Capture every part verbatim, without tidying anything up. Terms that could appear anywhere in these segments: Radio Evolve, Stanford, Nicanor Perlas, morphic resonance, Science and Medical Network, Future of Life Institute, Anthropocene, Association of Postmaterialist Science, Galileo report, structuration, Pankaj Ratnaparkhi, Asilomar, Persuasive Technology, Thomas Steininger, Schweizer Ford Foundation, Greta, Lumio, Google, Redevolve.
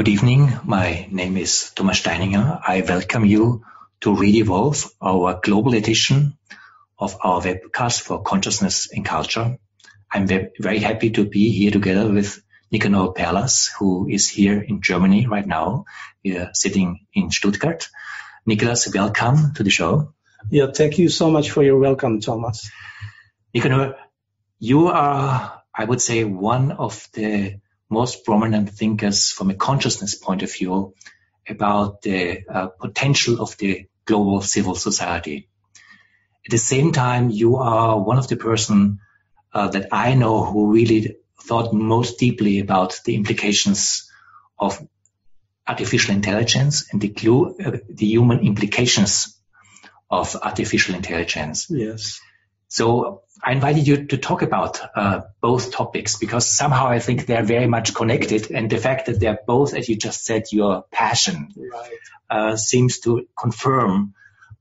Good evening. My name is Thomas Steininger. I welcome you to Redevolve, our global edition of our webcast for consciousness and culture. I'm very happy to be here together with Nicanor Perlas, who is here in Germany right now. We are sitting in Stuttgart. Nicolas, welcome to the show. Yeah, thank you so much for your welcome, Thomas. Nicanor, you are, I would say, one of the most prominent thinkers from a consciousness point of view about the uh, potential of the global civil society. At the same time, you are one of the person uh, that I know who really thought most deeply about the implications of artificial intelligence and the, clue, uh, the human implications of artificial intelligence. Yes. So I invited you to talk about uh, both topics because somehow I think they're very much connected, and the fact that they're both, as you just said, your passion, right, uh, seems to confirm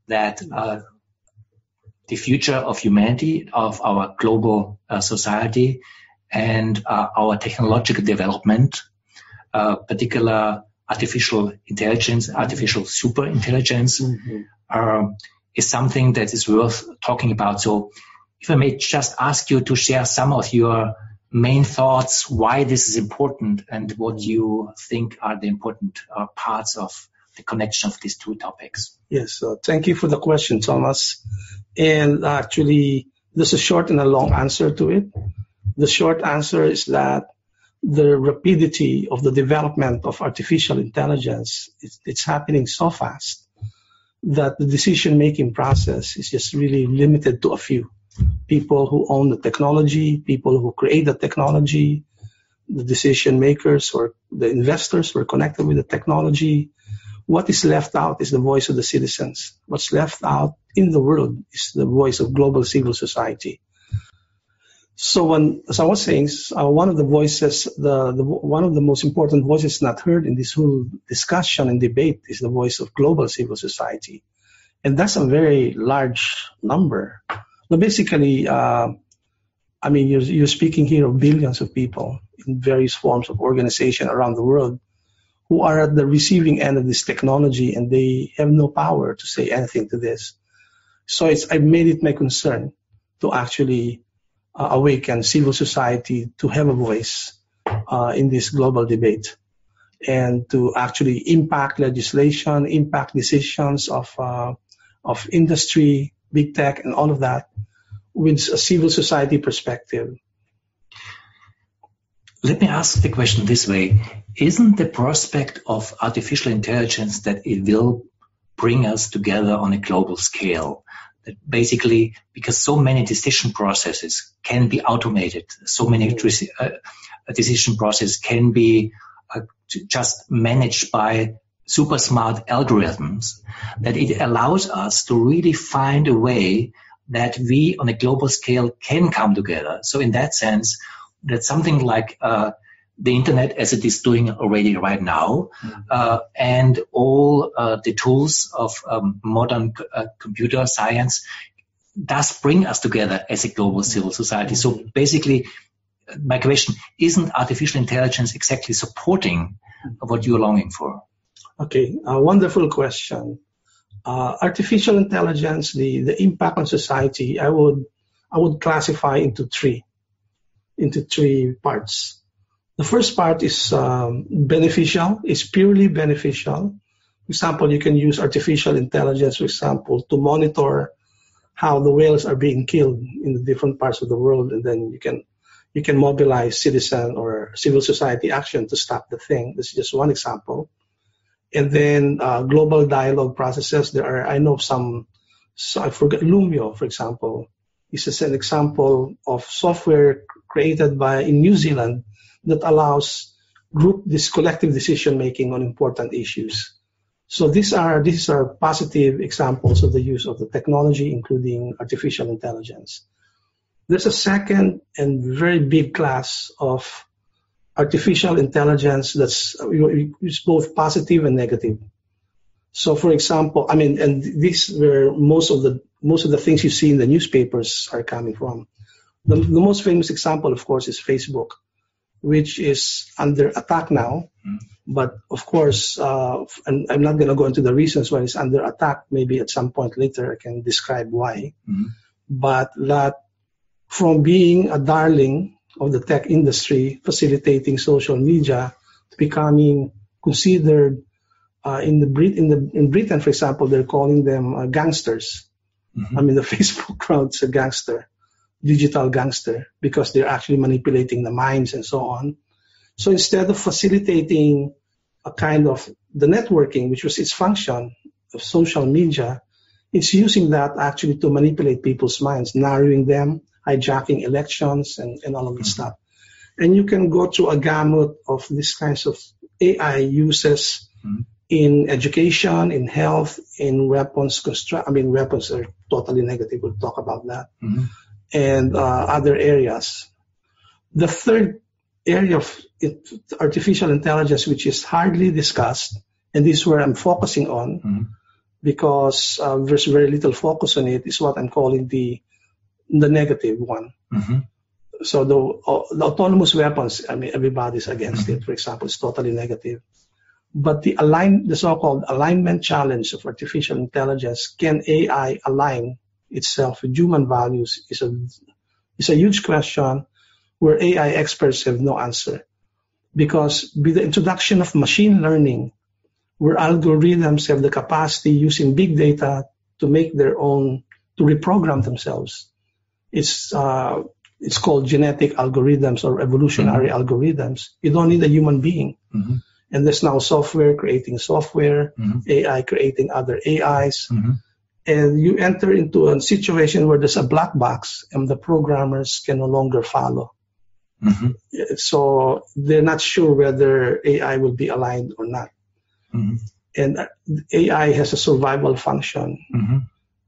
that uh, the future of humanity, of our global uh, society, and uh, our technological development, uh, particular artificial intelligence, artificial super intelligence, mm-hmm. uh, is something that is worth talking about. So if I may just ask you to share some of your main thoughts, why this is important and what you think are the important uh, parts of the connection of these two topics. Yes, uh, thank you for the question, Thomas. And actually, there's a short and a long answer to it. The short answer is that the rapidity of the development of artificial intelligence, it's, it's happening so fast that the decision-making process is just really limited to a few. People who own the technology, people who create the technology, the decision makers or the investors who are connected with the technology. What is left out is the voice of the citizens. What's left out in the world is the voice of global civil society. So when, as I was saying, uh, one of the voices, the, the one of the most important voices not heard in this whole discussion and debate is the voice of global civil society. And that's a very large number. But basically, uh, I mean, you're, you're speaking here of billions of people in various forms of organization around the world who are at the receiving end of this technology, and they have no power to say anything to this. So it's, I've made it my concern to actually uh, awaken civil society to have a voice uh, in this global debate and to actually impact legislation, impact decisions of uh, of industry, big tech, and all of that with a civil society perspective. Let me ask the question this way. Isn't the prospect of artificial intelligence that it will bring us together on a global scale? That basically, because so many decision processes can be automated, so many uh, decision processes can be uh, just managed by super smart algorithms, that it allows us to really find a way that we on a global scale can come together. So in that sense, that something like uh, the internet as it is doing already right now, mm-hmm. uh, and all uh, the tools of um, modern c uh, computer science does bring us together as a global civil society. Mm-hmm. So basically, my question, isn't artificial intelligence exactly supporting what you're longing for? Okay, a wonderful question. Uh, artificial intelligence, the, the impact on society, I would I would classify into three, into three parts. The first part is um, beneficial, is purely beneficial. For example, you can use artificial intelligence, for example, to monitor how the whales are being killed in the different parts of the world, and then you can you can mobilize citizen or civil society action to stop the thing. This is just one example. And then uh, global dialogue processes. There are, I know some, so I forgot, Lumio, for example, is just an example of software created by in New Zealand that allows group this collective decision making on important issues. So these are these are positive examples of the use of the technology, including artificial intelligence. There's a second and very big class of artificial intelligence that's it's both positive and negative. So, for example, I mean, and this where most of the most of the things you see in the newspapers are coming from. The, the most famous example, of course, is Facebook, which is under attack now But of course, uh, and I'm not going to go into the reasons why it's under attack. Maybe at some point later I can describe why. Mm-hmm. But that from being a darling of the tech industry, facilitating social media, to becoming considered uh, in the Brit in the in Britain, for example, they're calling them uh, gangsters. Mm-hmm. I mean, the Facebook crowd's a gangster, digital gangster, because they're actually manipulating the minds and so on. So instead of facilitating a kind of the networking, which was its function of social media, it's using that actually to manipulate people's minds, narrowing them, hijacking elections, and, and all of this mm-hmm. stuff. And you can go to a gamut of these kinds of A I uses mm-hmm. in education, in health, in weapons construct. I mean, weapons are totally negative. We'll talk about that. Mm-hmm. And uh, other areas. The third area of it, artificial intelligence, which is hardly discussed, and this is where I'm focusing on, mm-hmm. because uh, there's very little focus on it, is what I'm calling the the negative one. Mm-hmm. So the, uh, the autonomous weapons, I mean, everybody's against mm-hmm. it, for example, it's totally negative. But the align, the so-called alignment challenge of artificial intelligence, can A I align itself with human values, is a, is a huge question where A I experts have no answer. Because with the introduction of machine learning, where algorithms have the capacity using big data to make their own, to reprogram themselves, it's uh, it's called genetic algorithms or evolutionary mm-hmm. algorithms. You don't need a human being. Mm-hmm. And there's now software creating software, mm-hmm. A I creating other A Is. Mm-hmm. And you enter into a situation where there's a black box and the programmers can no longer follow. Mm-hmm. So they're not sure whether A I will be aligned or not. Mm-hmm. And A I has a survival function, mm-hmm.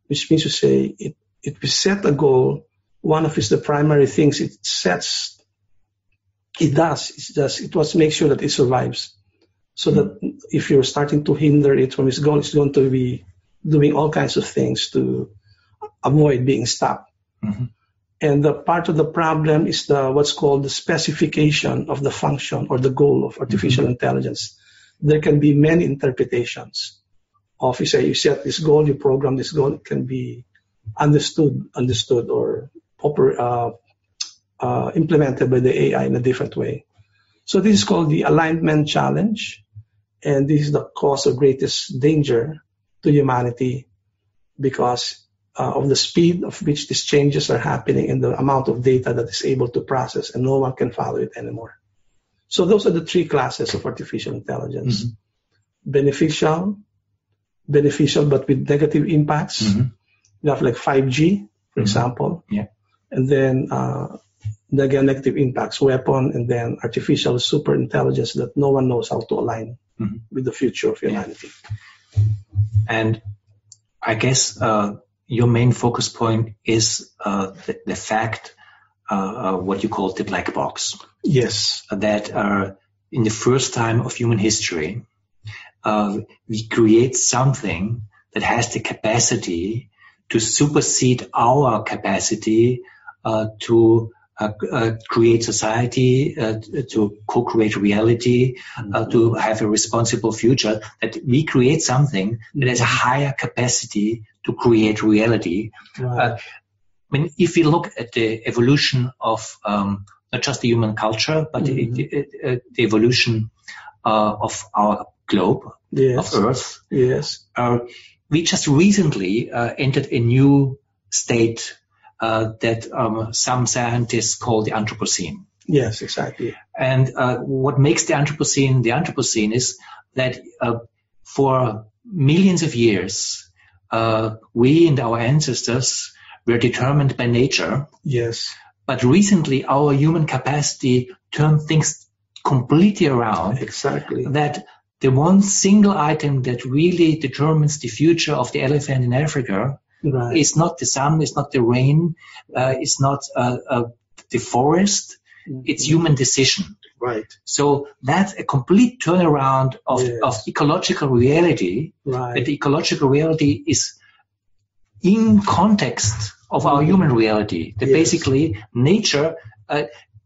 which means to say it, if we set a goal, one of its the primary things it sets, it does, it does, it was make sure that it survives. So mm-hmm. that if you're starting to hinder it from its goal, it's going to be doing all kinds of things to avoid being stopped. Mm-hmm. And the part of the problem is the what's called the specification of the function or the goal of artificial mm-hmm. intelligence. There can be many interpretations of, you say, you set this goal, you program this goal, it can be understood, understood or uh, uh, implemented by the A I in a different way. So this is called the alignment challenge, and this is the cause of greatest danger to humanity because uh, of the speed of which these changes are happening and the amount of data that is able to process, and no one can follow it anymore. So those are the three classes of artificial intelligence. Mm-hmm. Beneficial, beneficial but with negative impacts. Mm-hmm. You have like five G, for mm-hmm. example. Yeah. And then uh, again, negative impacts, weapon, and then artificial super intelligence that no one knows how to align mm-hmm. with the future of humanity. Yeah. And I guess uh, your main focus point is uh, the, the fact, uh, uh, what you call the black box. Yes. That uh, in the first time of human history, uh, we create something that has the capacity to supersede our capacity uh, to Uh, uh, create society, uh, to co-create reality, mm-hmm. uh, to have a responsible future, that we create something that has a higher capacity to create reality. Right. Uh, I mean, if we look at the evolution of um, not just the human culture, but mm-hmm. the, the, the evolution uh, of our globe, yes. of Earth, yes, uh, we just recently uh, entered a new state Uh, that um, some scientists call the Anthropocene. Yes, exactly. And uh, what makes the Anthropocene the Anthropocene is that uh, for millions of years, uh, we and our ancestors were determined by nature. Yes. But recently, our human capacity turned things completely around. Exactly. That the one single item that really determines the future of the elephant in Africa. Right. It's not the sun, it's not the rain, uh, it's not uh, uh, the forest, mm-hmm. it's human decision. Right. So that's a complete turnaround of, yes. of ecological reality, right. that the ecological reality is in context of our mm-hmm. human reality, that yes. basically nature, uh,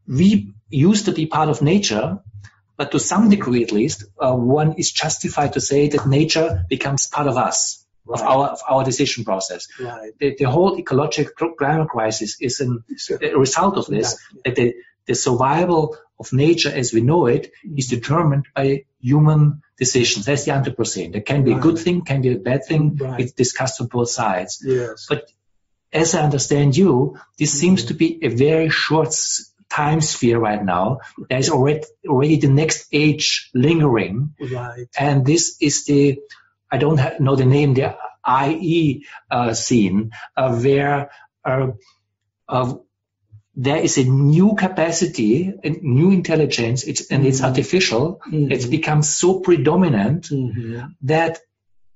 we used to be part of nature, but to some degree at least, uh, one is justified to say that nature becomes part of us, right. of our of our decision process. Right. The, the whole ecological climate crisis is an, sure. a result of this, yeah. that the, the survival of nature as we know it is determined by human decisions. That's the Anthropocene. That can be right. a good thing, can be a bad thing. Right. It's discussed on both sides. Yes. But as I understand you, this mm-hmm. seems to be a very short time sphere right now. There's already, already the next age lingering. Right. And this is the, I don't ha- know the name, the I E uh, scene, uh, where uh, uh, there is a new capacity, a new intelligence, it's, and it's mm-hmm. artificial. Mm-hmm. It's become so predominant mm-hmm. that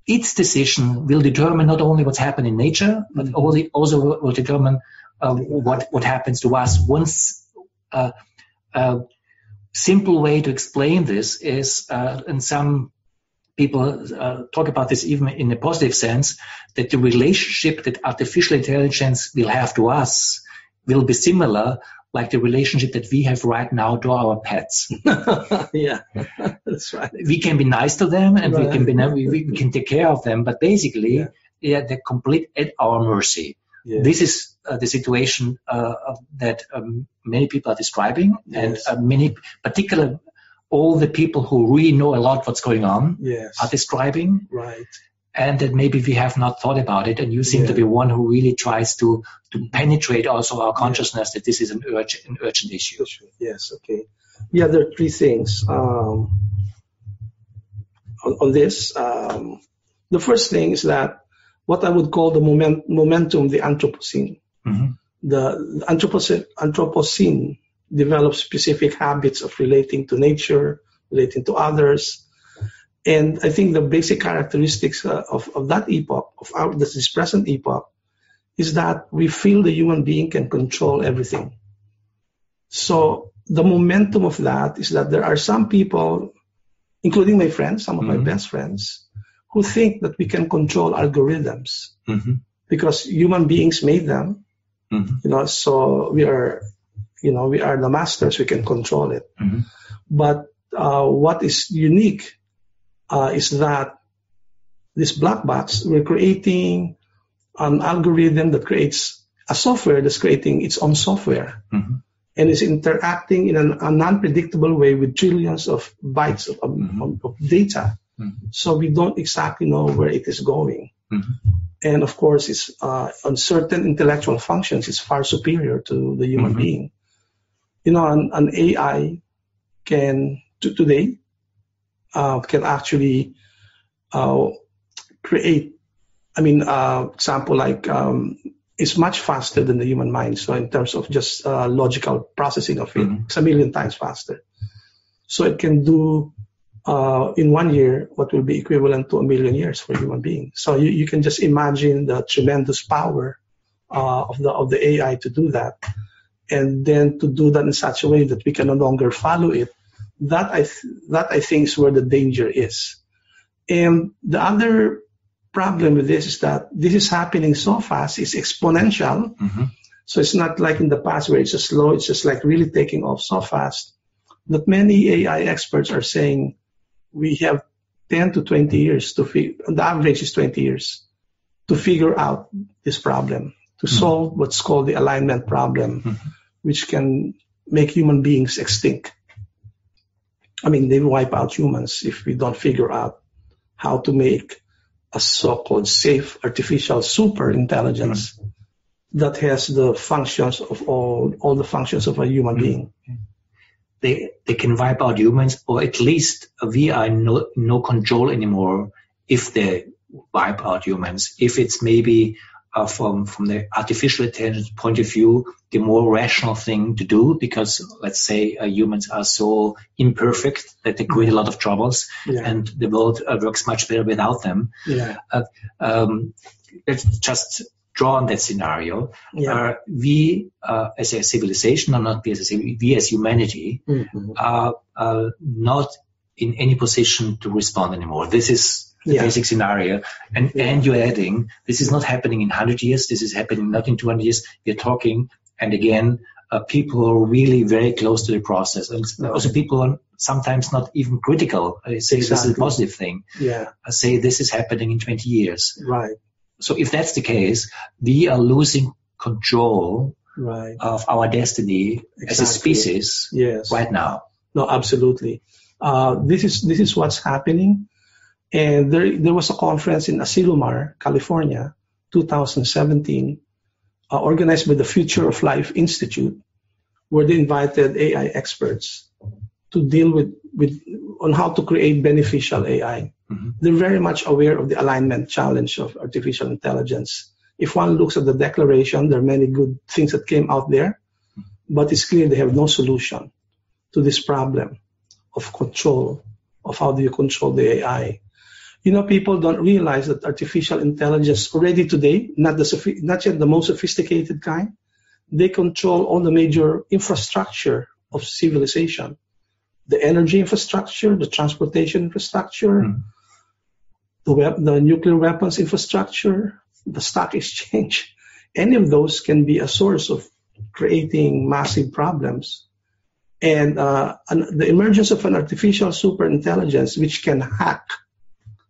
its decision will determine not only what's happening in nature, but mm-hmm. also will determine uh, what, what happens to us. Once Uh, a simple way to explain this is, uh, and some people uh, talk about this even in a positive sense, that the relationship that artificial intelligence will have to us will be similar like the relationship that we have right now to our pets. Yeah, that's right. We can be nice to them and right. we can be, we, we can take care of them, but basically yeah. Yeah, they're complete at our mercy. Yes. This is uh, the situation uh, that um, many people are describing, yes. and uh, many, particularly all the people who really know a lot what's going on, yes. are describing. Right. And that maybe we have not thought about it, and you seem yeah. to be one who really tries to, to penetrate also our consciousness yeah. that this is an, urge, an urgent issue. Yes, okay. Yeah, there are three things um, on, on this. Um, the first thing is that what I would call the moment, momentum, the Anthropocene. Mm-hmm. The Anthropocene, Anthropocene develops specific habits of relating to nature, relating to others. And I think the basic characteristics uh, of, of that epoch, of our, this present epoch, is that we feel the human being can control everything. So the momentum of that is that there are some people, including my friends, some of mm-hmm. my best friends, who think that we can control algorithms mm-hmm. because human beings made them, mm-hmm. you know, so we are, you know, we are the masters, we can control it. Mm-hmm. But uh, what is unique uh, is that this black box, we're creating an algorithm that creates a software that's creating its own software mm-hmm. and is interacting in an, an unpredictable way with trillions of bytes of, mm-hmm. of, of data. Mm-hmm. So we don't exactly know where it is going. Mm-hmm. And of course, it's uh, on certain intellectual functions, it's far superior to the human mm-hmm. being. You know, an, an A I can, to, today, uh, can actually uh, create, I mean, uh, example like, um, it's much faster than the human mind. So in terms of just uh, logical processing of it, mm-hmm. it's a million times faster. So it can do Uh, in one year, what will be equivalent to a million years for human beings. So you, you can just imagine the tremendous power uh, of the of the A I to do that, and then to do that in such a way that we can no longer follow it. That I th- that I think is where the danger is. And the other problem with this is that this is happening so fast; it's exponential. Mm-hmm. So it's not like in the past where it's just slow. It's just like really taking off so fast that many A I experts are saying, we have ten to twenty years to figure, the average is twenty years, to figure out this problem, to mm-hmm. solve what's called the alignment problem, mm-hmm. which can make human beings extinct. I mean, they wipe out humans if we don't figure out how to make a so-called safe artificial super intelligence mm-hmm. that has the functions of all, all the functions of a human mm-hmm. being. They, they can wipe out humans, or at least we are in no, no control anymore if they wipe out humans. If it's maybe uh, from, from the artificial intelligence point of view, the more rational thing to do, because let's say uh, humans are so imperfect that they create a lot of troubles yeah. and the world uh, works much better without them. Yeah. Uh, um, let's just draw on that scenario, yeah. uh, we uh, as a civilization, or not we as, a, we as humanity, mm-hmm. are uh, not in any position to respond anymore. This is the yeah. basic scenario. And, yeah. and you're adding, this is not happening in one hundred years, this is happening not in two hundred years. We're talking, and again, uh, people who are really very close to the process, and also people are sometimes not even critical. They say exactly. This is a positive thing. Yeah. I say this is happening in twenty years. Right. So if that's the case, we are losing control right. of our destiny exactly. as a species yes. right now. No, absolutely. Uh, this is this is what's happening. And there there was a conference in Asilomar, California, two thousand seventeen, uh, organized by the Future of Life Institute, where they invited A I experts to deal with, with on how to create beneficial A I. Mm-hmm. They're very much aware of the alignment challenge of artificial intelligence. If one looks at the declaration, there are many good things that came out there, but it's clear they have no solution to this problem of control, of how do you control the A I. You know, people don't realize that artificial intelligence already today, not the not yet the most sophisticated kind, they control all the major infrastructure of civilization. The energy infrastructure, the transportation infrastructure, mm. the, web, the nuclear weapons infrastructure, the stock exchange. Any of those can be a source of creating massive problems. And uh, an, the emergence of an artificial superintelligence which can hack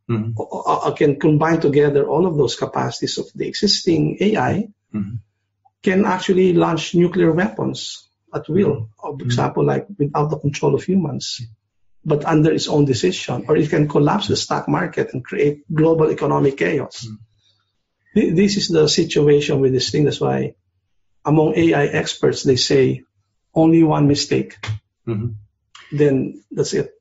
Mm-hmm. or, or can combine together all of those capacities of the existing A I mm-hmm. can actually launch nuclear weapons at will, for mm-hmm. example, like without the control of humans, but under its own decision, or it can collapse the stock market and create global economic chaos. Mm-hmm. This is the situation with this thing. That's why among A I experts, they say only one mistake, mm-hmm. then that's it.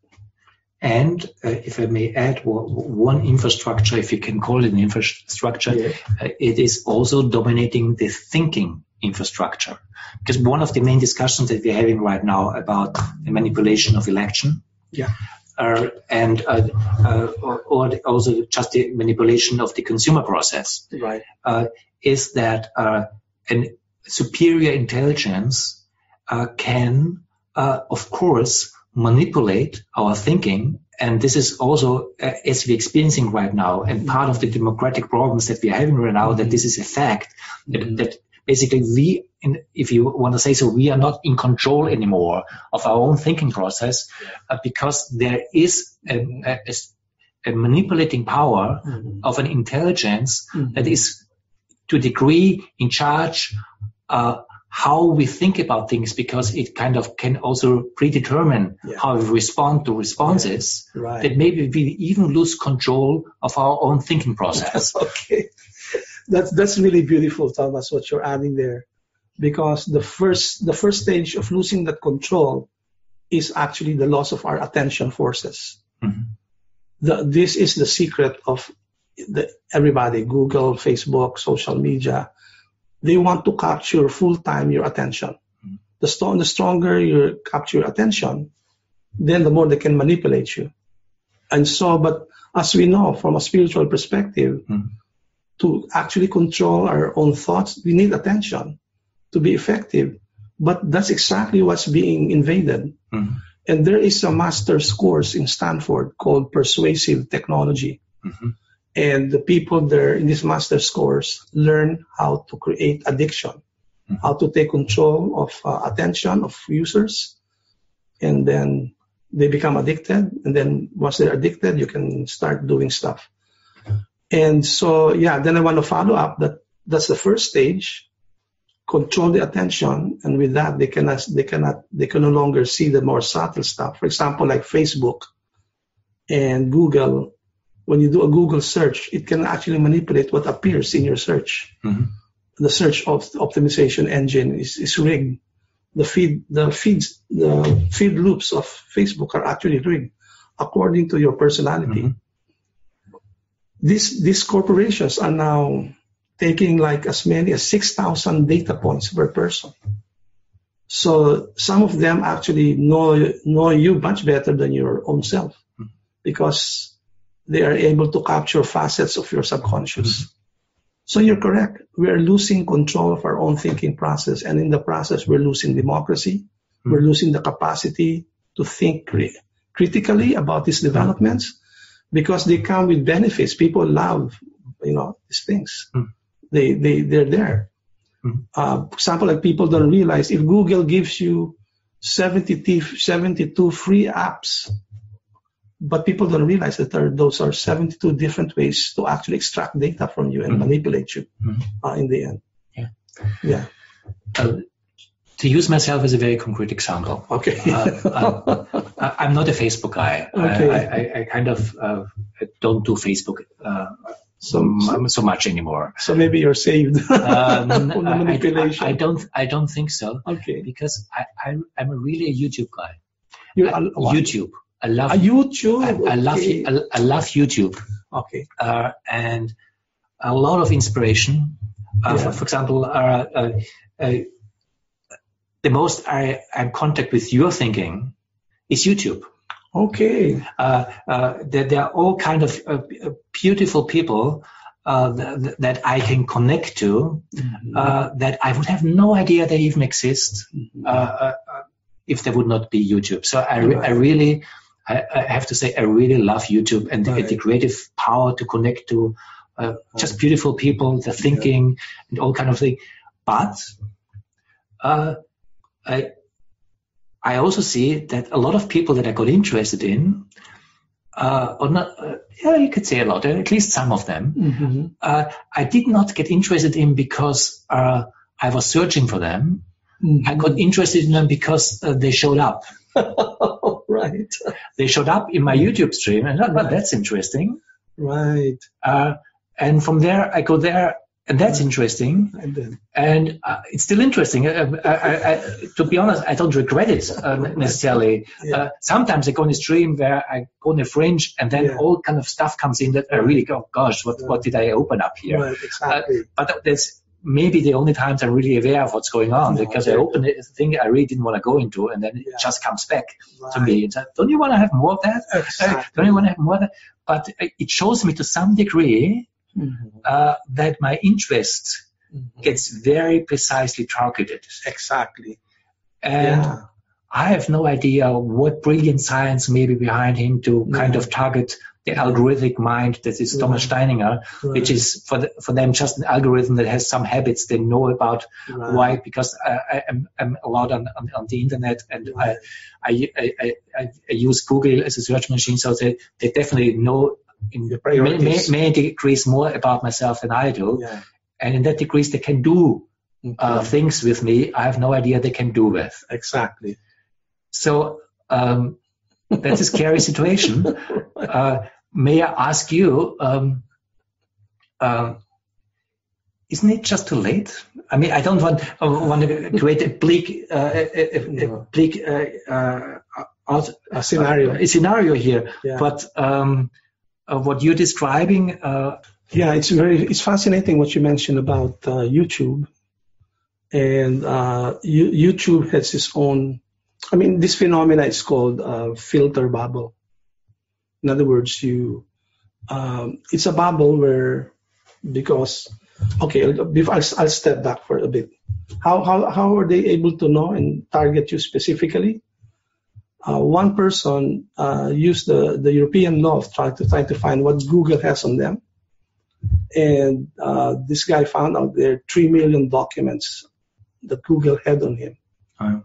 And uh, if I may add one infrastructure, if you can call it an infrastructure, yeah. uh, it is also dominating the thinking infrastructure. Because one of the main discussions that we're having right now about the manipulation of election yeah. uh, and uh, uh, or, or also just the manipulation of the consumer process right. uh, is that uh, an superior intelligence uh, can, uh, of course, manipulate our thinking, and this is also uh, as we're experiencing right now, and mm-hmm. part of the democratic problems that we're having right now, mm-hmm. that this is a fact, mm-hmm. that, that basically we, in, if you want to say so, we are not in control anymore of our own thinking process, uh, because there is a, a, a manipulating power mm-hmm. of an intelligence mm-hmm. that is to a degree in charge uh how we think about things, because it kind of can also predetermine yeah. how we respond to responses, yeah. right. that maybe we even lose control of our own thinking process. Okay. That's, that's really beautiful, Thomas, what you're adding there. Because the first, the first stage of losing that control is actually the loss of our attention forces. Mm-hmm. The, this is the secret of the, everybody, Google, Facebook, social media. They want to capture full-time your attention. Mm. The, st- the stronger you capture your attention, then the more they can manipulate you. And so, but as we know from a spiritual perspective, mm. to actually control our own thoughts, we need attention to be effective. But that's exactly what's being invaded. Mm. And there is a master's course in Stanford called Persuasive Technology. Mm-hmm. And the people there in this master's course learn how to create addiction, mm-hmm. how to take control of uh, attention of users, and then they become addicted. And then once they're addicted, you can start doing stuff. Okay. And so, yeah, then I want to follow up that that's the first stage, control the attention. And with that, they cannot, they cannot, they can no longer see the more subtle stuff. For example, like Facebook and Google. When you do a Google search, it can actually manipulate what appears in your search. Mm-hmm. The search op- optimization engine is, is rigged. The feed, the feeds, the feed loops of Facebook are actually rigged according to your personality. Mm-hmm. These these corporations are now taking like as many as six thousand data points per person. So some of them actually know know you much better than your own self, mm-hmm. because they are able to capture facets of your subconscious. Mm-hmm. So you're correct. We are losing control of our own thinking process. And in the process, we're losing democracy. Mm-hmm. We're losing the capacity to think critically about these developments, because they come with benefits. People love, you know, these things. Mm-hmm. They, they, they're there. Mm-hmm. Uh, example that people don't realize, if Google gives you seventy-two free apps, but people don't realize that there, those are seventy-two different ways to actually extract data from you and mm-hmm. manipulate you mm-hmm. uh, in the end. Yeah. Yeah. Uh, to use myself as a very concrete example. Okay. uh, I'm, I'm not a Facebook guy. Okay. I, I, I kind of uh, don't do Facebook uh, so, so, so much anymore. So maybe you're saved. um, manipulation. I, I, I don't. I don't think so. Okay. Because I, I'm, I'm really a YouTube guy. You're I, a, YouTube. I love YouTube. I, okay. I love. I, I love YouTube. Okay. Uh, and a lot of inspiration. Uh, yeah. for, for example, uh, uh, uh, the most I am in contact with your thinking is YouTube. Okay. Uh, uh, there, there are all kind of uh, beautiful people uh, th that I can connect to mm-hmm. uh, that I would have no idea they even exist mm-hmm. uh, uh, if there would not be YouTube. So I, re right. I really, I, I have to say, I really love YouTube and right. the, the creative power to connect to uh, just beautiful people, the thinking yeah. and all kind of thing. But uh, I. I also see that a lot of people that I got interested in, uh, or not, uh, yeah, you could say a lot, at least some of them, mm-hmm. uh, I did not get interested in because uh, I was searching for them. Mm-hmm. I got interested in them because uh, they showed up. Right. They showed up in my YouTube stream, and well, right. that's interesting. Right. Uh, and from there, I go there. And that's interesting, and, then, and uh, it's still interesting. Uh, I, I, I, to be honest, I don't regret it uh, necessarily. Yeah. Uh, sometimes I go on a stream where I go on a fringe, and then yeah. all kind of stuff comes in that I really go, oh, gosh, what, yeah. what did I open up here? Right, exactly. uh, but that's maybe the only times I'm really aware of what's going on, no, because okay. I open a thing I really didn't want to go into, and then yeah. it just comes back right. to me. It's like, don't you want to have more of that? Exactly. Uh, don't you want to have more of that? But uh, it shows me to some degree Mm-hmm. uh, that my interest mm-hmm. gets very precisely targeted. Exactly. And yeah. I have no idea what brilliant science may be behind him to mm-hmm. kind of target the algorithmic mind that is mm-hmm. Thomas Steininger, right. which is for the, for them just an algorithm that has some habits they know about. Right. Why? Because I, I'm, I'm a lot on, on, on the internet, and right. I, I, I, I, I use Google as a search machine, so they, they definitely know in the priorities. Many, many degrees more about myself than I do, yeah. and in that degrees they can do okay. uh, things with me I have no idea they can do with. Exactly. So um, that's a scary situation. Uh, may I ask you, um, um, isn't it just too late? I mean, I don't want I want to create a bleak, uh, a, a, no. a bleak uh, uh, out, a scenario, a scenario here, yeah. but. Um, Uh, what you're describing, uh, yeah, it's very, it's fascinating what you mentioned about uh, YouTube, and uh, YouTube has its own. I mean, this phenomena is called uh, filter bubble. In other words, you, um, it's a bubble where, because, okay, I'll, I'll step back for a bit. How how how are they able to know and target you specifically? Uh, one person uh, used the, the European law of trying to, trying to find what Google has on them. And uh, this guy found out there are three million documents that Google had on him. Oh.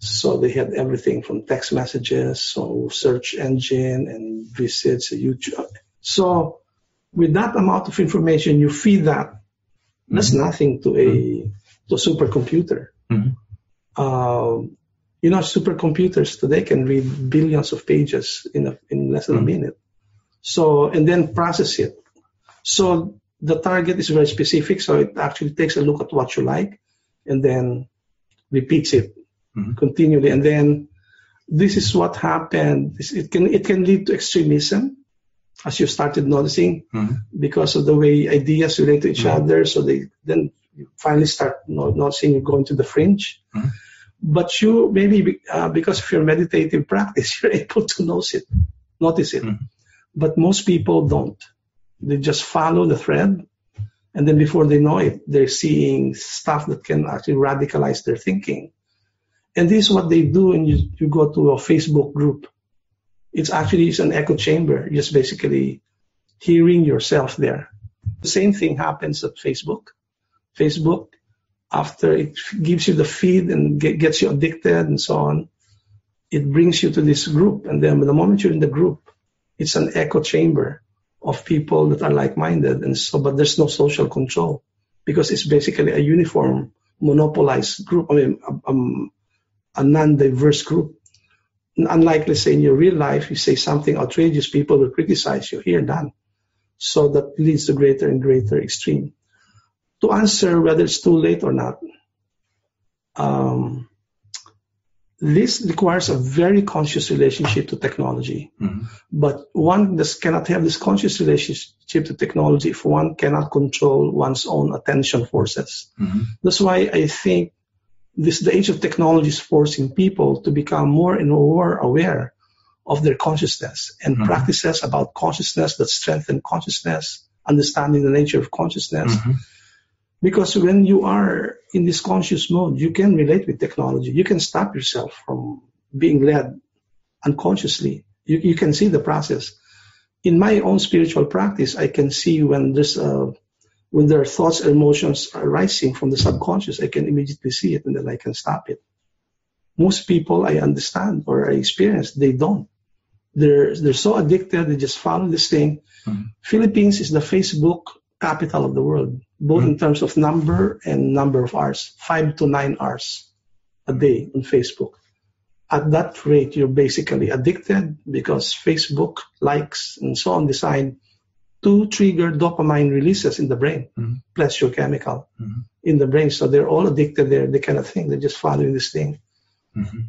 So they had everything from text messages, so search engine and visits, YouTube. So with that amount of information, you feed that. Mm-hmm. That's nothing to a, to a supercomputer. Mm-hmm. um, You know, supercomputers today can read billions of pages in a, in less than mm-hmm. a minute. So, and then process it. So the target is very specific. So it actually takes a look at what you like, and then repeats it mm-hmm. continually. And then this is what happened. It can it can lead to extremism, as you started noticing, mm-hmm. because of the way ideas relate to each mm-hmm. other. So they then you finally start noticing you go into the fringe. Mm-hmm. But you maybe uh, because of your meditative practice, you're able to notice it. Notice it. Mm-hmm. But most people don't. They just follow the thread, and then before they know it, they're seeing stuff that can actually radicalize their thinking. And this is what they do when you, you go to a Facebook group. It's actually it's an echo chamber. You're just basically hearing yourself there. The same thing happens at Facebook. Facebook. after it gives you the feed and get, gets you addicted and so on, it brings you to this group. And then the moment you're in the group, it's an echo chamber of people that are like-minded. And so, but there's no social control because it's basically a uniform, monopolized group. I mean, um, a non-diverse group. Unlike, let's say, in your real life, you say something outrageous, people will criticize you. Here, done. So that leads to greater and greater extreme. To answer whether it's too late or not, um, this requires a very conscious relationship to technology. Mm-hmm. But one just cannot have this conscious relationship to technology if one cannot control one's own attention forces. Mm-hmm. That's why I think this, the age of technology is forcing people to become more and more aware of their consciousness and mm-hmm. practices about consciousness that strengthen consciousness, understanding the nature of consciousness. Mm-hmm. Because when you are in this conscious mode, you can relate with technology. You can stop yourself from being led unconsciously. You, you can see the process. In my own spiritual practice, I can see when there's a when their thoughts and emotions are rising from the subconscious, I can immediately see it and then I can stop it. Most people I understand or I experience, they don't. They're, they're so addicted, they just follow this thing. Mm-hmm. Philippines is the Facebook capital of the world, both mm-hmm. in terms of number and number of hours, five to nine hours a day on Facebook. At that rate, you're basically addicted because Facebook likes and so on design to trigger dopamine releases in the brain, mm-hmm. pleasure chemical mm-hmm. in the brain. So they're all addicted there. They kind of think they're just following this thing. Mm-hmm.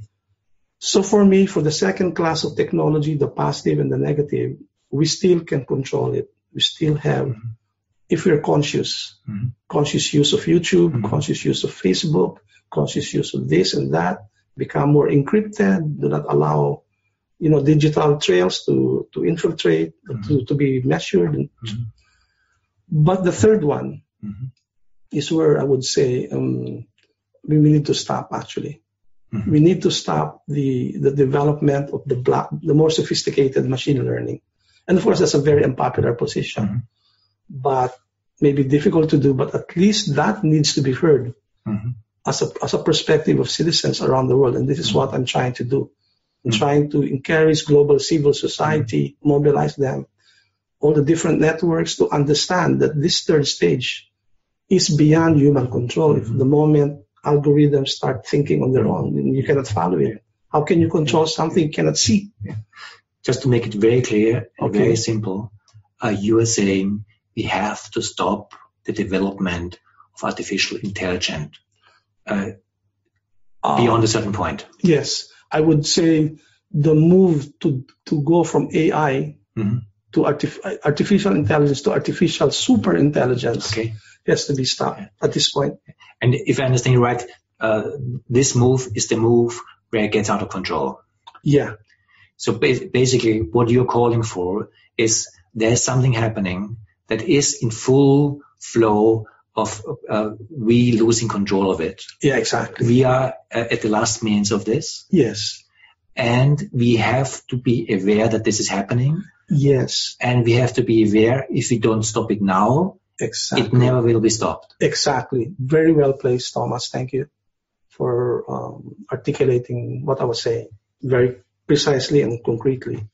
So for me, for the second class of technology, the positive and the negative, we still can control it. We still have, mm-hmm. if we're conscious, mm-hmm. conscious use of YouTube, mm-hmm. conscious use of Facebook, conscious use of this and that, become more encrypted, do not allow you know, digital trails to, to infiltrate, mm-hmm. to, to be measured. Mm-hmm. But the third one mm-hmm. is where I would say um, we need to stop, actually. Mm-hmm. We need to stop the, the development of the, black, the more sophisticated machine learning. And of course, that's a very unpopular position, mm-hmm. but maybe difficult to do, but at least that needs to be heard mm-hmm. as, a, as a perspective of citizens around the world. And this is mm-hmm. what I'm trying to do. Mm-hmm. Trying to encourage global civil society, mm-hmm. mobilize them, all the different networks to understand that this third stage is beyond human control. Mm-hmm. If the moment algorithms start thinking on their own, and you cannot follow it. How can you control something you cannot see? Yeah. Just to make it very clear and okay. very simple, uh, you are saying we have to stop the development of artificial intelligence uh, um, beyond a certain point. Yes. I would say the move to, to go from A I mm-hmm. to artif- artificial intelligence to artificial super intelligence okay. has to be stopped at this point. And if I understand you right, uh, this move is the move where it gets out of control. Yeah. So ba- basically what you're calling for is there's something happening that is in full flow of uh, we losing control of it. Yeah, exactly. We are uh, at the last means of this. Yes. And we have to be aware that this is happening. Yes. And we have to be aware if we don't stop it now, exactly. it never will be stopped. Exactly. Very well placed, Thomas. Thank you for um, articulating what I was saying very precisely and concretely.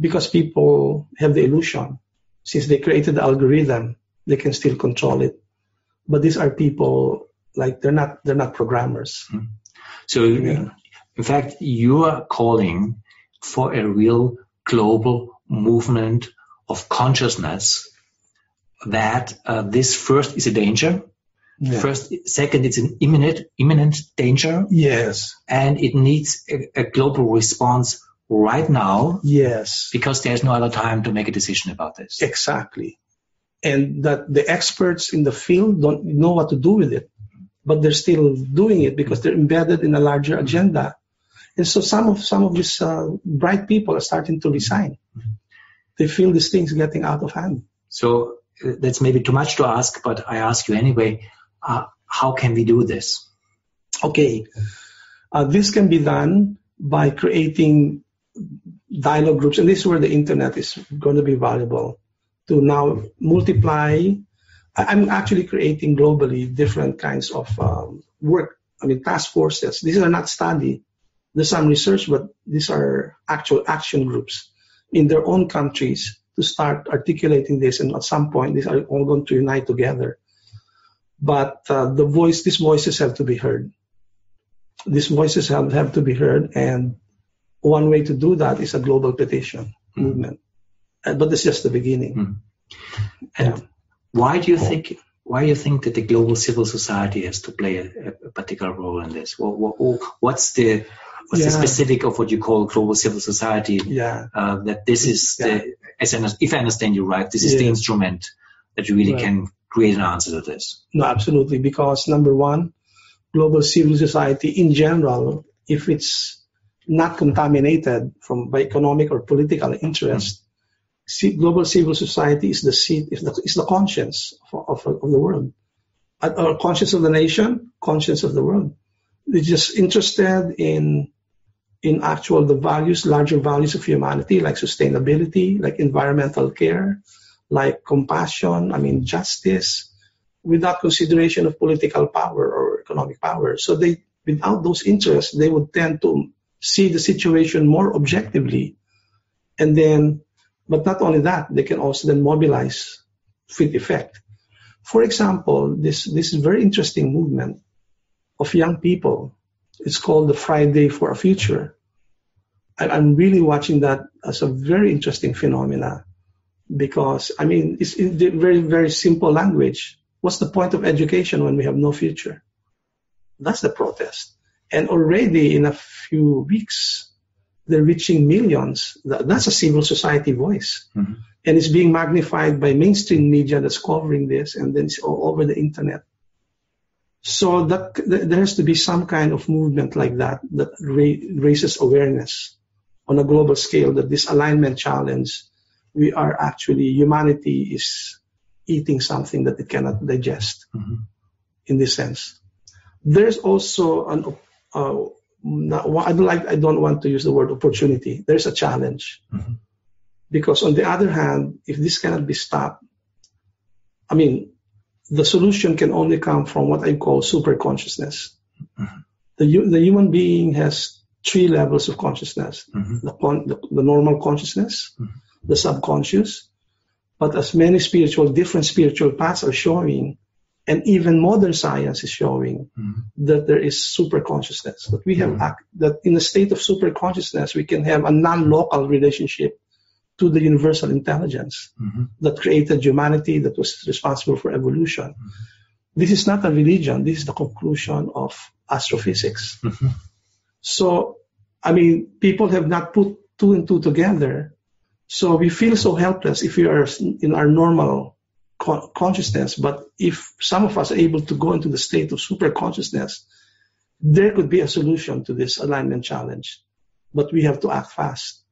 Because people have the illusion, since they created the algorithm, they can still control it. But these are people, like, they're not they're not programmers. So, yeah. in fact, you are calling for a real global movement of consciousness that uh, this first is a danger. Yeah. First, second, it's an imminent, imminent danger. Yes. And it needs a, a global response right now. Yes. Because there's no other time to make a decision about this. Exactly. And that the experts in the field don't know what to do with it, but they're still doing it because they're embedded in a larger agenda. And so some of some of these uh, bright people are starting to resign. They feel these things getting out of hand. So uh, that's maybe too much to ask, but I ask you anyway, uh, how can we do this? Okay. Uh, this can be done by creating dialogue groups, and this is where the internet is going to be valuable. To now multiply I'm actually creating globally different kinds of um, work, I mean, task forces. These are not study. There's some research, but these are actual action groups in their own countries to start articulating this. And at some point, these are all going to unite together. But uh, the voice, these voices have to be heard. These voices have, have to be heard. And one way to do that is a global petition mm. movement. Uh, but it's just the beginning. Mm. And um, why do you think... Why do you think that the global civil society has to play a, a particular role in this? What, what, what's the what's yeah. the specific of what you call global civil society? Yeah. Uh, that this is, yeah. the, as I, if I understand you right, this is yeah. the instrument that you really right. can create an answer to this. No, absolutely. Because number one, global civil society in general, if it's not contaminated from by economic or political interest, mm. global civil society is the seat, is the, is the conscience of, of, of the world, or conscience of the nation, conscience of the world. They're just interested in in actual the values, larger values of humanity, like sustainability, like environmental care, like compassion. I mean, justice, without consideration of political power or economic power. So they, without those interests, they would tend to see the situation more objectively, and then. But not only that, they can also then mobilize with effect. For example, this, this very interesting movement of young people, it's called the Friday for a Future. I, I'm really watching that as a very interesting phenomena because, I mean, it's in the very, very simple language. What's the point of education when we have no future? That's the protest. And already in a few weeks, they're reaching millions. That's a civil society voice. Mm-hmm. And it's being magnified by mainstream media that's covering this, and then it's all over the internet. So that, there has to be some kind of movement like that that raises awareness on a global scale that this alignment challenge, we are actually, humanity is eating something that it cannot digest mm-hmm. in this sense. There's also an uh, No, I don't like. I don't want to use the word opportunity. There's a challenge, mm-hmm. because on the other hand, if this cannot be stopped, I mean, the solution can only come from what I call super consciousness. Mm-hmm. The the human being has three levels of consciousness: mm-hmm. the, con, the the normal consciousness, mm-hmm. the subconscious. But as many spiritual, different spiritual paths are showing. And even modern science is showing mm-hmm. that there is super consciousness. That we have mm-hmm. that in a state of super consciousness, we can have a non-local relationship to the universal intelligence mm-hmm. that created humanity, that was responsible for evolution. Mm-hmm. This is not a religion. This is the conclusion of astrophysics. Mm-hmm. So, I mean, people have not put two and two together. So we feel so helpless if we are in our normal consciousness, but if some of us are able to go into the state of super consciousness, there could be a solution to this alignment challenge, but we have to act fast.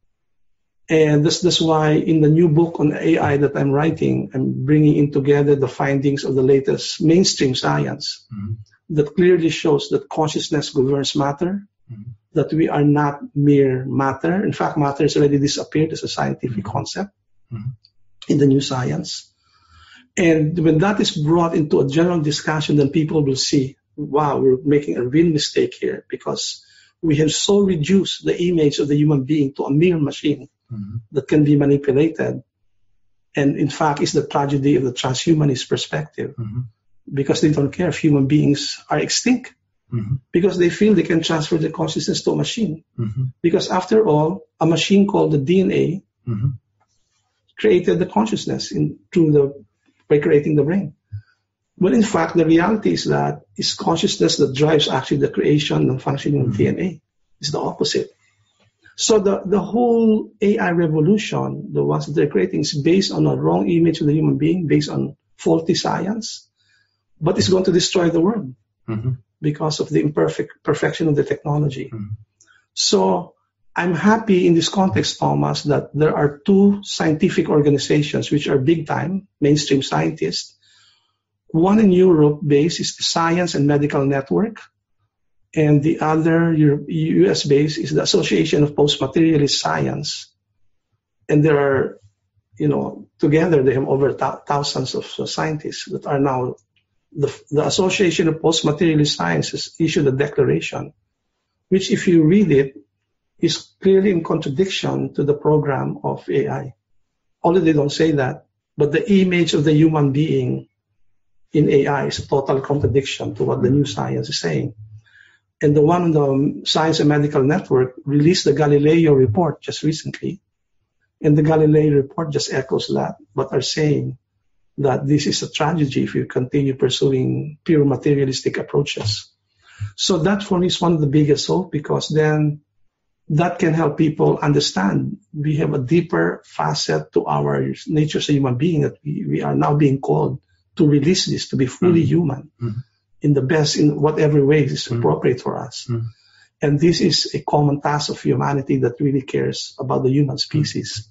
And this, this is why in the new book on A I that I'm writing, I'm bringing in together the findings of the latest mainstream science mm-hmm. that clearly shows that consciousness governs matter, mm-hmm. that we are not mere matter. In fact, matter has already disappeared as a scientific mm-hmm. concept mm-hmm. in the new science. And when that is brought into a general discussion, then people will see, wow, we're making a real mistake here because we have so reduced the image of the human being to a mere machine mm-hmm. that can be manipulated. And in fact, it's the tragedy of the transhumanist perspective mm-hmm. because they don't care if human beings are extinct mm-hmm. because they feel they can transfer their consciousness to a machine. Mm-hmm. Because after all, a machine called the D N A mm-hmm. created the consciousness in, through the by creating the brain. Well, in fact, the reality is that it's consciousness that drives actually the creation and functioning of mm-hmm. D N A. It's the opposite. So the, the whole A I revolution, the ones that they're creating, is based on a wrong image of the human being, based on faulty science, but it's going to destroy the world mm-hmm. because of the imperfect perfection of the technology. Mm-hmm. So I'm happy in this context, Thomas, that there are two scientific organizations which are big-time mainstream scientists. One in Europe based is the Science and Medical Network, and the other U S based is the Association of Postmaterialist Science. And there are you know, together they have over th thousands of scientists that are now, the, the Association of Postmaterialist Science has issued a declaration, which if you read it, is clearly in contradiction to the program of A I. Although they don't say that, but the image of the human being in A I is a total contradiction to what the new science is saying. And the one on the Science and Medical Network released the Galileo report just recently. And the Galileo report just echoes that, but are saying that this is a tragedy if you continue pursuing pure materialistic approaches. So that for me is one of the biggest hope, because then that can help people understand we have a deeper facet to our nature as a human being, that we, we are now being called to release this, to be fully mm-hmm. human. Mm-hmm. in the best, in whatever way is appropriate mm. for us. Mm. And this is a common task of humanity that really cares about the human species, mm.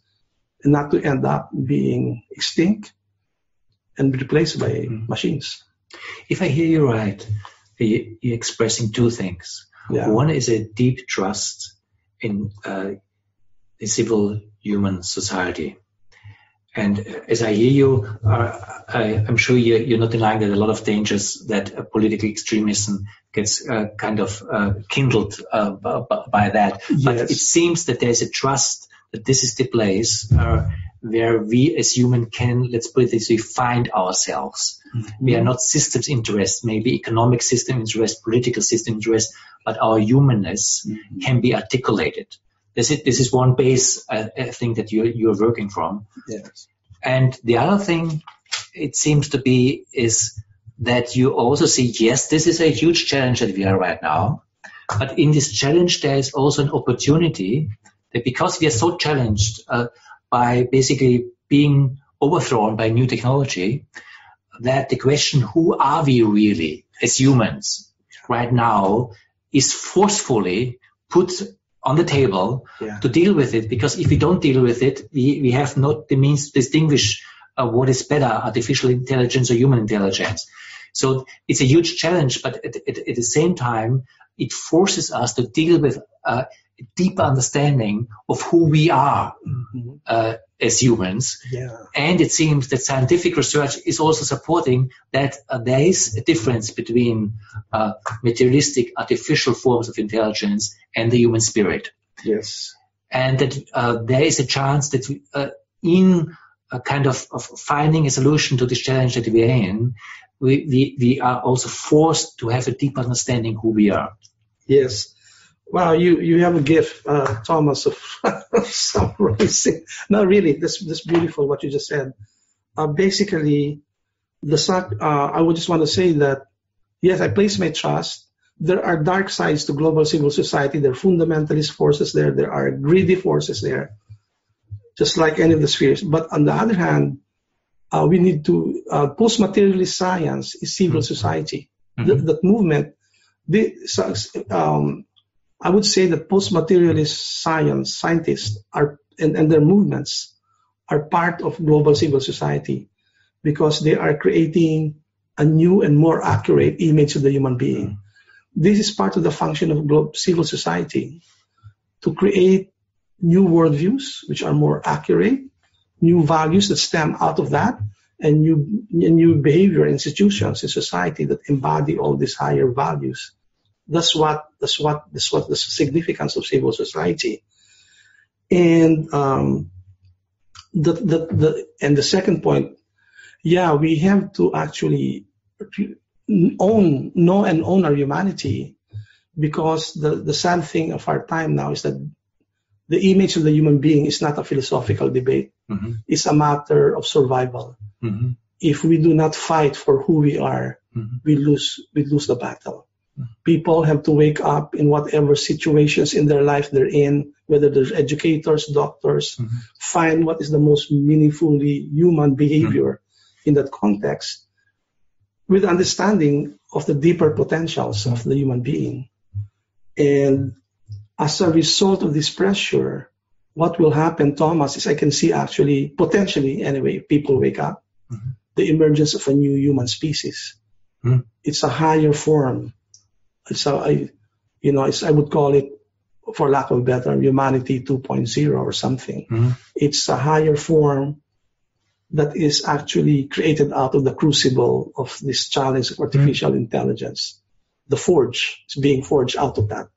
and not to end up being extinct and replaced by mm. machines. If I hear you right, you're expressing two things. Yeah. One is a deep trust in uh, a civil human society. And as I hear you, uh, I, I'm sure you're, you're not denying that a lot of dangers that uh, political extremism gets uh, kind of uh, kindled uh, by that. Yes. But it seems that there's a trust that this is the place uh, where we as humans can, let's put it this way, find ourselves. Mm-hmm. We are not systems interest, maybe economic system interest, political system interest, but our humanness mm-hmm. can be articulated. This is one base, I think, that you're, you're working from. Yes. And the other thing it seems to be is that you also see, yes, this is a huge challenge that we are right now. But in this challenge, there is also an opportunity that because we are so challenged uh, by basically being overthrown by new technology, that the question, who are we really as humans right now, is forcefully put on the table yeah. to deal with it, because if we don't deal with it, we, we have not the means to distinguish uh, what is better, artificial intelligence or human intelligence. So it's a huge challenge, but at, at, at the same time, it forces us to deal with uh, a deeper understanding of who we are mm-hmm. uh, as humans. Yeah. And it seems that scientific research is also supporting that uh, there is a difference between uh, materialistic, artificial forms of intelligence and the human spirit. Yes. And that uh, there is a chance that we, uh, in a kind of, of finding a solution to this challenge that we are in, we, we, we are also forced to have a deep understanding who we are. Yes. Wow, you, you have a gift, uh, Thomas, of summarizing. No, really, this this beautiful what you just said. Uh, basically, the uh, I would just want to say that yes, I place my trust. There are dark sides to global civil society. There are fundamentalist forces there. There are greedy forces there, just like any of the spheres. But on the other hand, uh, we need to uh, post-materialist science is civil society. Mm-hmm. Th that movement, this. Um, I would say that post-materialist science scientists are and, and their movements are part of global civil society, because they are creating a new and more accurate image of the human being. Mm. This is part of the function of global civil society, to create new worldviews which are more accurate, new values that stem out of that, and new, new behavior institutions in society that embody all these higher values. That's what, that's what, that's what the significance of civil society. And, um, the, the, the, and the second point, yeah, we have to actually own, know and own our humanity, because the, the sad thing of our time now is that the image of the human being is not a philosophical debate. Mm-hmm. It's a matter of survival. Mm-hmm. If we do not fight for who we are, mm-hmm. we lose, we lose the battle. People have to wake up in whatever situations in their life they're in, whether they're educators, doctors, mm-hmm. find what is the most meaningfully human behavior mm-hmm. in that context, with understanding of the deeper potentials mm-hmm. of the human being. And as a result of this pressure, what will happen, Thomas, is I can see actually, potentially anyway, if people wake up, mm-hmm. the emergence of a new human species. Mm-hmm. It's a higher form. So I, you know, it's, I would call it, for lack of a better, humanity two point oh or something. Mm-hmm. It's a higher form that is actually created out of the crucible of this challenge of artificial mm-hmm. intelligence. The forge is being forged out of that.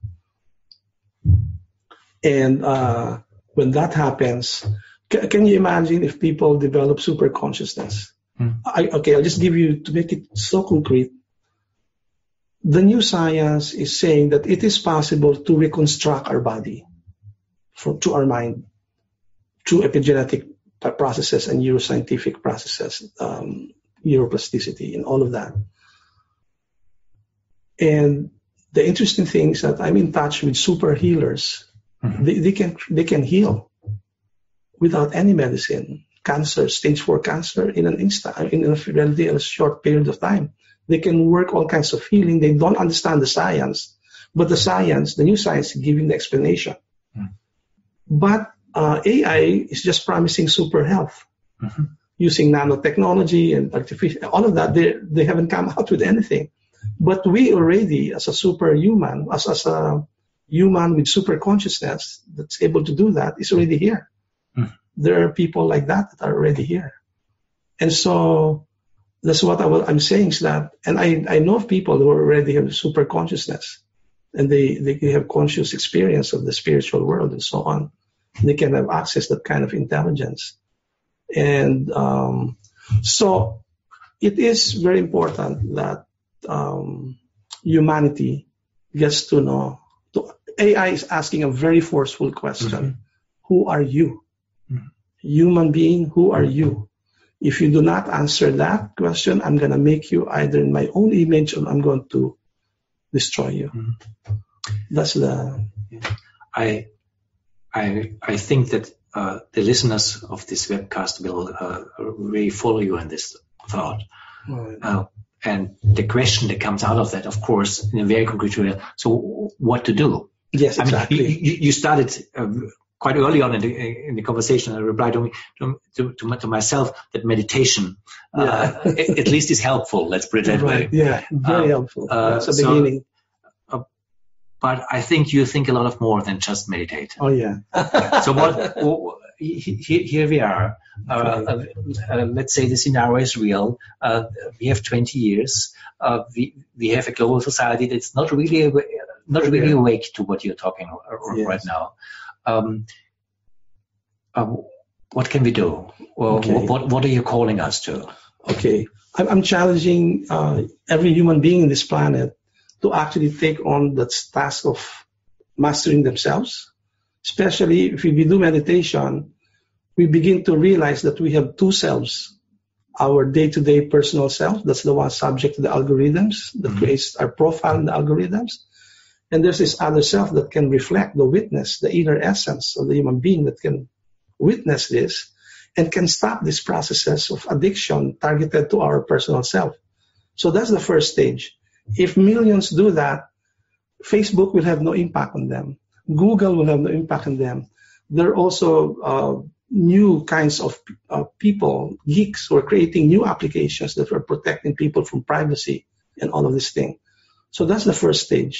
And uh, when that happens, c- can you imagine if people develop super consciousness? Mm-hmm. I, okay, I'll just give you, to make it so concrete, the new science is saying that it is possible to reconstruct our body from, to our mind through epigenetic processes and neuroscientific processes, um, neuroplasticity and all of that. And the interesting thing is that I'm in touch with super healers. Mm-hmm. They, they can they can heal without any medicine. Cancer, stage four cancer, in an instant, in a relatively short period of time. They can work all kinds of healing. They don't understand the science, but the science, the new science, is giving the explanation. Mm-hmm. But uh, A I is just promising super health mm-hmm. using nanotechnology and artificial, all of that. They they haven't come out with anything. But we already, as a superhuman, as as a human with super consciousness that's able to do that, is already here. Mm. There are people like that that are already here. And so that's what I will, I'm saying is that, and I, I know of people who already have super consciousness, and they, they have conscious experience of the spiritual world and so on. They can have access to that kind of intelligence. And um, so it is very important that Um, humanity gets to know. To, A I is asking a very forceful question. Mm-hmm. Who are you? Mm-hmm. Human being, who are you? If you do not answer that question, I'm going to make you either in my own image or I'm going to destroy you. Mm-hmm. That's the... Yeah. I, I, I think that uh, the listeners of this webcast will uh, really follow you in this thought. Right. Uh, And the question that comes out of that, of course, in a very concrete way, so what to do? Yes, exactly. I mean, you, you started uh, quite early on in the, in the conversation, I replied to, to, to, to myself that meditation yeah. uh, at, at least is helpful, let's put it that right. way. Yeah, very um, helpful. Uh, That's a so, beginning. Uh, but I think you think a lot of more than just meditate. Oh, yeah. So what? what Here, here we are. Uh, uh, uh, let's say the scenario is real. Uh, we have twenty years. Uh, we we have a global society that's not really awa- not really yeah. awake to what you're talking about yes. right now. Um, uh, what can we do? Well, okay. What what are you calling us to? Okay, I'm, I'm challenging uh, every human being on this planet to actually take on that task of mastering themselves. Especially if we do meditation, we begin to realize that we have two selves. Our day-to-day personal self, that's the one subject to the algorithms, that mm-hmm. creates our profile in the algorithms. And there's this other self that can reflect the witness, the inner essence of the human being that can witness this and can stop these processes of addiction targeted to our personal self. So that's the first stage. If millions do that, Facebook will have no impact on them. Google will have no impact on them. There are also uh, new kinds of uh, people, geeks, who are creating new applications that are protecting people from privacy and all of this thing. So that's the first stage.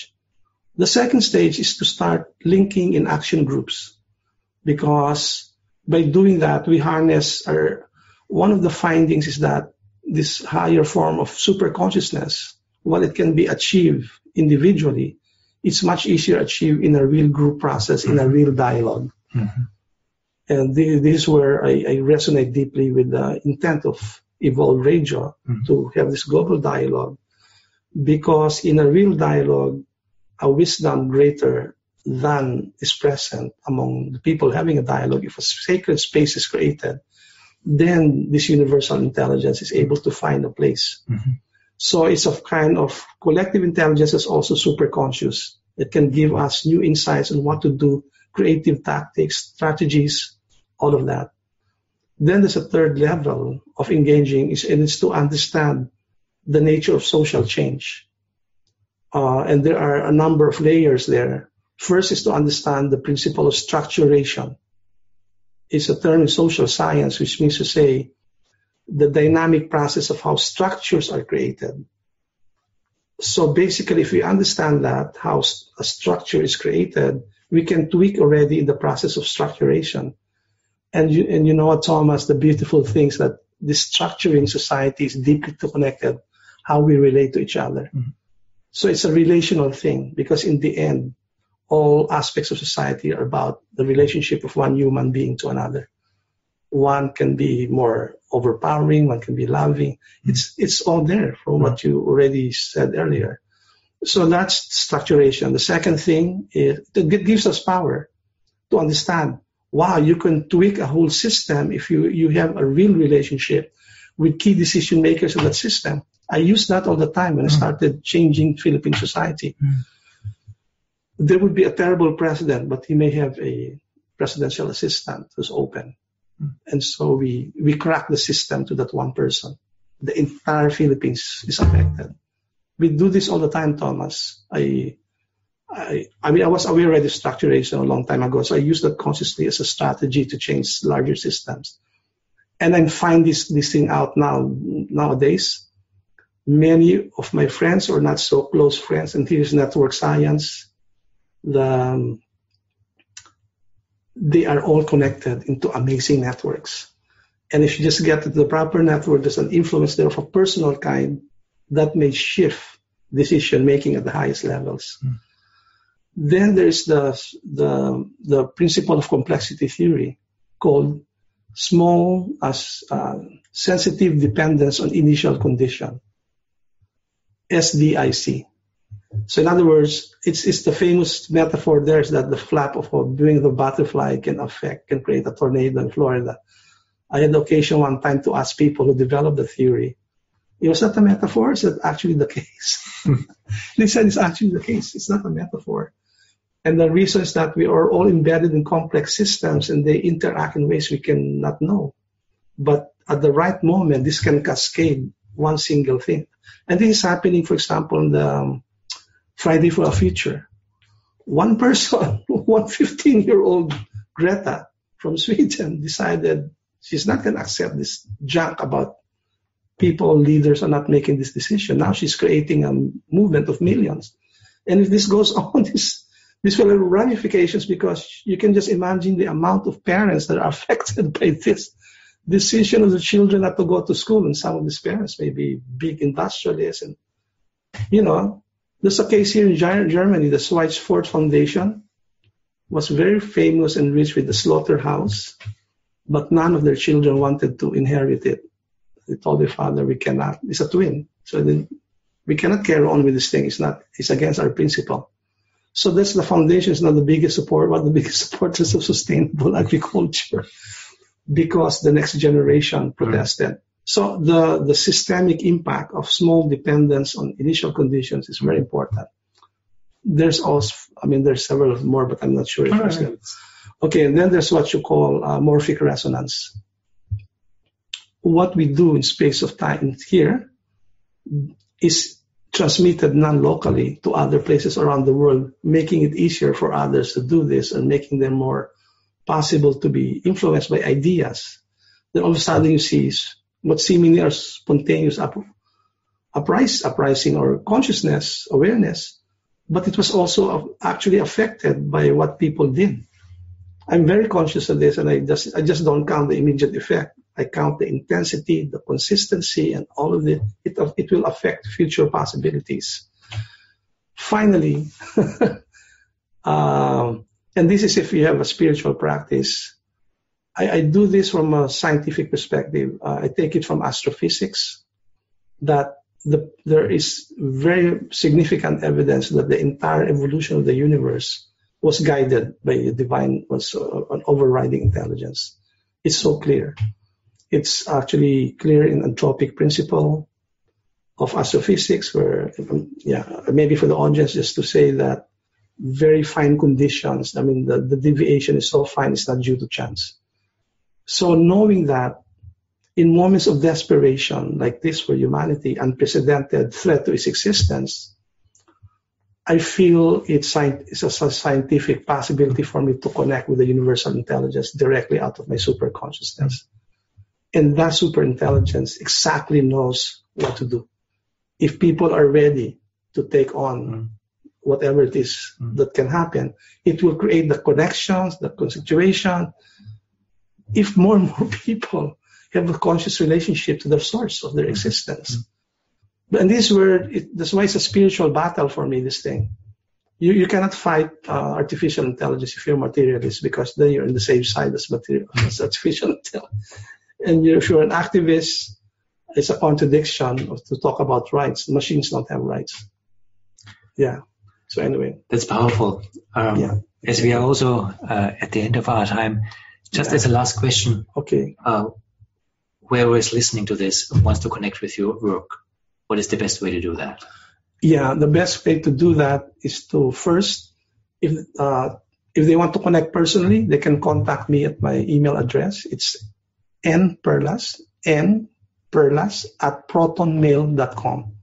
The second stage is to start linking in action groups, because by doing that, we harness our... One of the findings is that this higher form of super consciousness, while it can be achieved individually, it's much easier to achieve in a real group process, in a real dialogue. Mm-hmm. And th- this is where I, I resonate deeply with the intent of Evolve Radio mm-hmm. to have this global dialogue, because in a real dialogue, a wisdom greater than is present among the people having a dialogue. If a sacred space is created, then this universal intelligence is able to find a place. Mm-hmm. So it's a kind of collective intelligence that's also super conscious. It can give us new insights on what to do, creative tactics, strategies, all of that. Then there's a third level of engaging, is, and it's to understand the nature of social change. Uh, and there are a number of layers there. First is to understand the principle of structuration. It's a term in social science, which means to say, the dynamic process of how structures are created. So basically, if we understand that, how a structure is created, we can tweak already in the process of structuration. And you, and you know what, Thomas, the beautiful things that this structure in society is deeply connected, how we relate to each other. Mm-hmm. So it's a relational thing, because in the end, all aspects of society are about the relationship of one human being to another. One can be more overpowering, one can be loving. Mm-hmm. It's it's all there from mm-hmm. what you already said earlier. So that's structuration. The second thing is it gives us power to understand. Wow, you can tweak a whole system if you, you have a real relationship with key decision makers of that system. I used that all the time when mm-hmm. I started changing Philippine society. Mm-hmm. There would be a terrible president, but he may have a presidential assistant who's open. Mm-hmm. And so we, we crack the system to that one person. The entire Philippines is affected. We do this all the time, Thomas. I... I, I mean, I was aware of this structuration a long time ago, so I use that consciously as a strategy to change larger systems. And I find this, this thing out now nowadays. Many of my friends or not so close friends, and here's network science, the, um, they are all connected into amazing networks. And if you just get to the proper network, there's an influence there of a personal kind that may shift decision-making at the highest levels. Mm. Then there's the, the the principle of complexity theory called small as uh, sensitive dependence on initial condition, S D I C. So in other words, it's it's the famous metaphor there is that the flap of a wing of a butterfly can affect, can create a tornado in Florida. I had the occasion one time to ask people who developed the theory, it was not a metaphor, is that actually the case? They said it's actually the case, it's not a metaphor. And the reason is that we are all embedded in complex systems and they interact in ways we cannot know. But at the right moment, this can cascade one single thing. And this is happening, for example, on the um, Friday for a Future. One person, one fifteen-year-old Greta from Sweden, decided she's not going to accept this junk about people, leaders are not making this decision. Now she's creating a movement of millions. And if this goes on, this, this will have ramifications, because you can just imagine the amount of parents that are affected by this decision of the children not to go to school. And some of these parents may be big industrialists. And, you know, there's a case here in Germany, the Schweizer Ford Foundation was very famous and rich with the slaughterhouse, but none of their children wanted to inherit it. They told their father, we cannot, it's a twin. So then we cannot carry on with this thing. It's not, it's against our principle. So that's the foundation is not the biggest support, but the biggest support is of sustainable agriculture, because the next generation protested. Mm-hmm. So the, the systemic impact of small dependence on initial conditions is very important. There's also, I mean, there's several more, but I'm not sure. If right. Gonna, okay, and then there's what you call uh, morphic resonance. What we do in space of time here is transmitted non-locally to other places around the world, making it easier for others to do this and making them more possible to be influenced by ideas. Then all of a sudden you see what seemingly are spontaneous up, uprise, uprising or consciousness, awareness, but it was also actually affected by what people did. I'm very conscious of this, and I just I just don't count the immediate effect. I count the intensity, the consistency, and all of it. It, it will affect future possibilities. Finally, um, and this is if you have a spiritual practice. I, I do this from a scientific perspective. Uh, I take it from astrophysics, that the, there is very significant evidence that the entire evolution of the universe was guided by a divine, was an overriding intelligence. It's so clear. It's actually clear in anthropic principle of astrophysics, where, yeah, maybe for the audience just to say that very fine conditions, I mean, the, the deviation is so fine, it's not due to chance. So knowing that in moments of desperation like this for humanity, unprecedented threat to its existence, I feel it's a scientific possibility for me to connect with the universal intelligence directly out of my super consciousness. And that super intelligence exactly knows what to do. If people are ready to take on mm. whatever it is mm. that can happen, it will create the connections, the situation, if more and more people have a conscious relationship to the source of their existence. And this word, it, that's why it's a spiritual battle for me, this thing. You you cannot fight uh, artificial intelligence if you're a materialist, because then you're on the same side as, material, as artificial intelligence. And you're, if you're an activist, it's a contradiction of, to talk about rights. Machines don't have rights. Yeah. So anyway. That's powerful. Um, yeah. As we are also uh, at the end of our time, just yeah. as a last question, okay. uh, whoever is listening to this and wants to connect with your work, what is the best way to do that? Yeah, the best way to do that is to first, if uh, if they want to connect personally, they can contact me at my email address. It's nperlas, nperlas at protonmail dot com.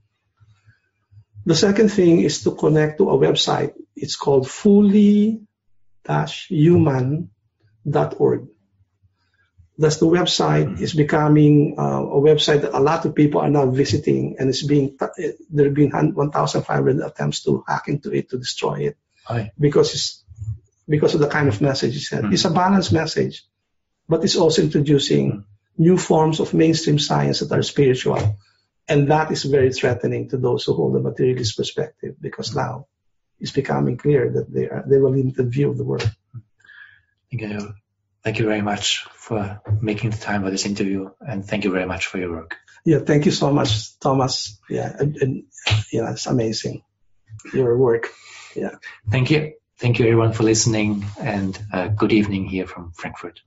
The second thing is to connect to a website. It's called fully dash human dot org. That's the website. It's becoming uh, a website that a lot of people are now visiting, and it's being there have been one thousand five hundred attempts to hack into it, to destroy it, Aye. because it's because of the kind of message it sent. Mm. It's a balanced message, but it's also introducing mm. new forms of mainstream science that are spiritual, and that is very threatening to those who hold a materialist perspective, because mm. now it's becoming clear that they are they have a limited view of the world. You know. Thank you very much for making the time for this interview, and thank you very much for your work. Yeah, thank you so much, Thomas. Yeah, and, and, yeah, it's amazing, your work. Yeah. Thank you. Thank you, everyone, for listening, and uh, good evening here from Frankfurt.